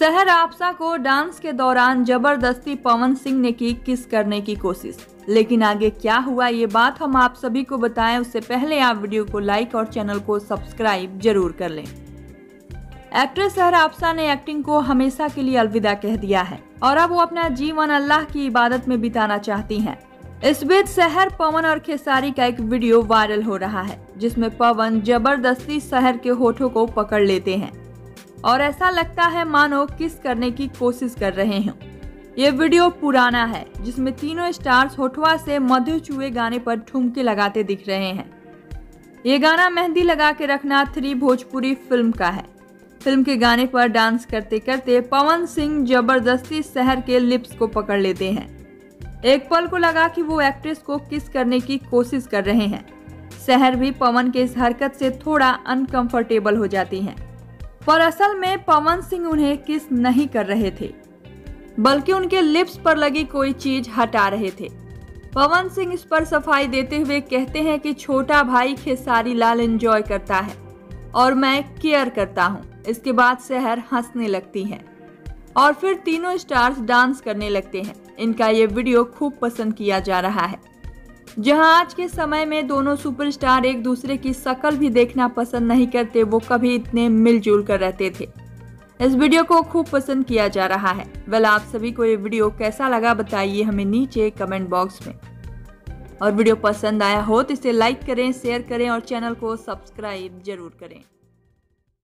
शहर आपसा को डांस के दौरान जबरदस्ती पवन सिंह ने की किस करने की कोशिश, लेकिन आगे क्या हुआ ये बात हम आप सभी को बताएं उससे पहले आप वीडियो को लाइक और चैनल को सब्सक्राइब जरूर कर लें। एक्ट्रेस शहर आपसा ने एक्टिंग को हमेशा के लिए अलविदा कह दिया है और अब वो अपना जीवन अल्लाह की इबादत में बिताना चाहती हैं। इस बीच शहर, पवन और खेसारी का एक वीडियो वायरल हो रहा है जिसमें पवन जबरदस्ती शहर के होठों को पकड़ लेते हैं और ऐसा लगता है मानो किस करने की कोशिश कर रहे हैं। ये वीडियो पुराना है जिसमें तीनों स्टार्स होठवा से मधु चुए गाने पर ठुमके लगाते दिख रहे हैं। ये गाना मेहंदी लगा के रखना 3 भोजपुरी फिल्म का है। फिल्म के गाने पर डांस करते करते पवन सिंह जबरदस्ती शहर के लिप्स को पकड़ लेते हैं। एक पल को लगा कि वो एक्ट्रेस को किस करने की कोशिश कर रहे हैं। शहर भी पवन के इस हरकत से थोड़ा अनकंफर्टेबल हो जाती हैं, पर असल में पवन सिंह उन्हें किस नहीं कर रहे थे बल्कि उनके लिप्स पर लगी कोई चीज हटा रहे थे। पवन सिंह इस पर सफाई देते हुए कहते हैं कि छोटा भाई खेसारी लाल एंजॉय करता है और मैं केयर करता हूँ। इसके बाद शहर हंसने लगती है और फिर तीनों स्टार्स डांस करने लगते हैं। इनका ये वीडियो खूब पसंद किया जा रहा है। जहां आज के समय में दोनों सुपरस्टार एक दूसरे की शक्ल भी देखना पसंद नहीं करते, वो कभी इतने मिलजुल कर रहते थे। इस वीडियो को खूब पसंद किया जा रहा है। वेल, आप सभी को ये वीडियो कैसा लगा बताइए हमें नीचे कमेंट बॉक्स में, और वीडियो पसंद आया हो तो इसे लाइक करें, शेयर करें और चैनल को सब्सक्राइब जरूर करें।